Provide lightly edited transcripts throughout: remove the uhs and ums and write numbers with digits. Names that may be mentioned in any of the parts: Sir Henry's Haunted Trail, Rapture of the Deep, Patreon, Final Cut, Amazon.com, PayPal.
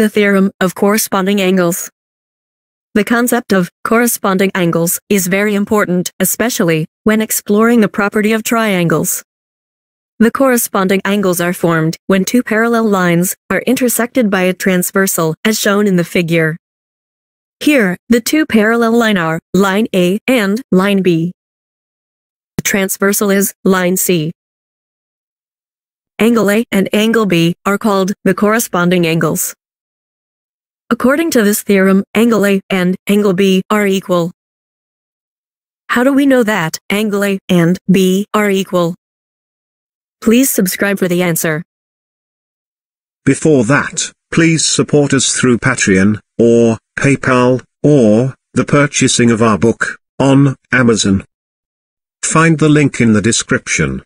The theorem of corresponding angles. The concept of corresponding angles is very important, especially when exploring the property of triangles. The corresponding angles are formed when two parallel lines are intersected by a transversal, as shown in the figure. Here, the two parallel lines are line A and line B. The transversal is line C. Angle A and angle B are called the corresponding angles. According to this theorem, angle A and angle B are equal. How do we know that angle A and B are equal? Please subscribe for the answer. Before that, please support us through Patreon, or PayPal, or the purchasing of our book on Amazon. Find the link in the description.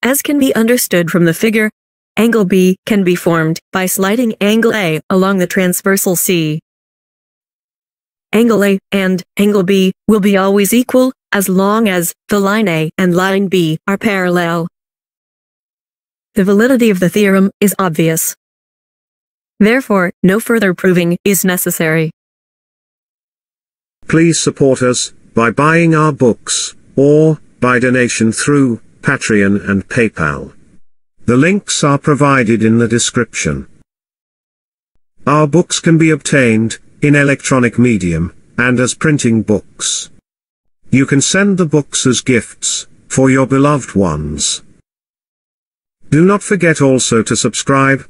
As can be understood from the figure, angle B can be formed by sliding angle A along the transversal C. Angle A and angle B will be always equal as long as the line A and line B are parallel. The validity of the theorem is obvious. Therefore, no further proving is necessary. Please support us by buying our books, or by donation through Patreon and PayPal. The links are provided in the description. Our books can be obtained in electronic medium, and as printing books. You can send the books as gifts for your beloved ones. Do not forget also to subscribe